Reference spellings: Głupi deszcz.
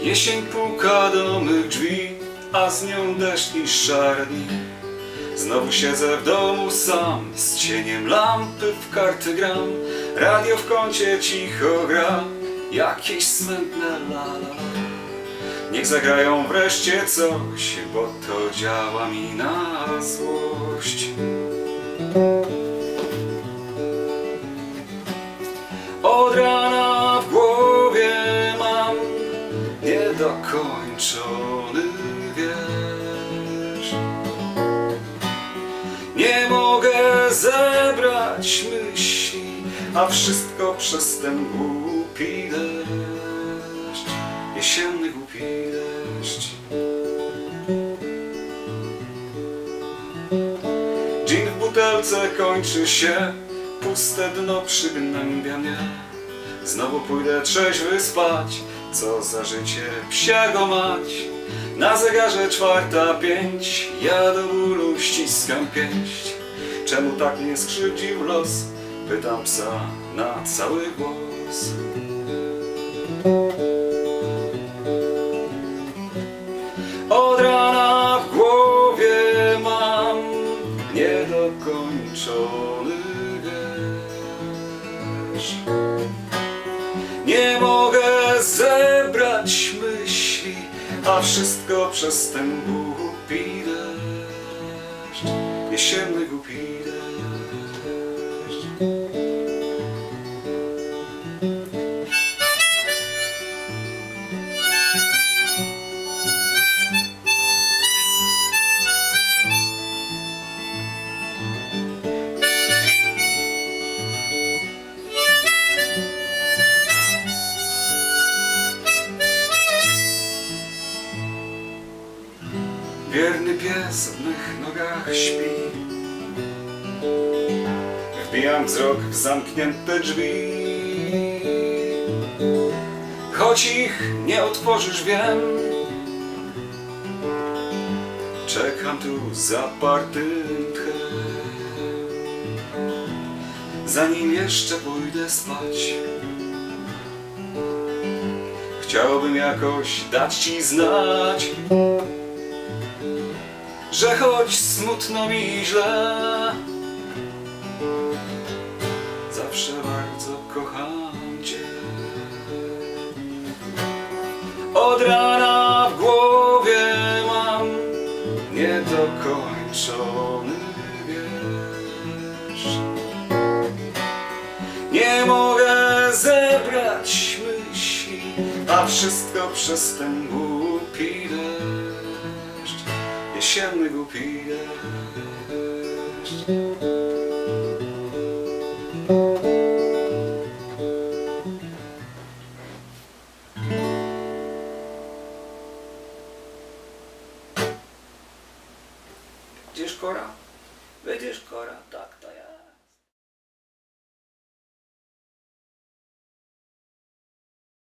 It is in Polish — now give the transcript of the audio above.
Jesień puka do mych drzwi, a z nią deszcz i szarni. Znowu siedzę w domu sam, z cieniem lampy w karty gram. Radio w kącie cicho gra, jakieś smętne lala. Niech zagrają wreszcie coś, bo to działa mi na złość. Od rana w głowie mam niedokończony wiersz. Nie mogę zebrać myśli, a wszystko przez ten głupi deszcz. Jesienny głupi deszcz. Gin w butelce kończy się, puste dno przygnębia mnie. Znowu pójdę trzeźwy spać, co za życie psiego mać. Na zegarze 4:05, ja do bólu ściskam pięść. Czemu tak mnie skrzywdził los? Pytam psa na cały głos. Od rana w głowie mam niedokończony wiersz. Nie mogę zebrać myśli, a wszystko przez ten głupi deszcz. Jesienny głupi deszcz. Wierny pies w mych nogach śpi. Wbijam wzrok w zamknięte drzwi. Choć ich nie otworzysz, wiem. Czekam tu zapartym tchem, zanim jeszcze pójdę spać. Chciałbym jakoś dać ci znać, że choć smutno mi i źle, zawsze bardzo kocham cię. Od rana w głowie mam niedokończony wiersz. Nie mogę zebrać myśli, a wszystko przez ten głupi deszcz. Jesienny głupi deszcz. Będziesz kora? Będziesz kora, tak.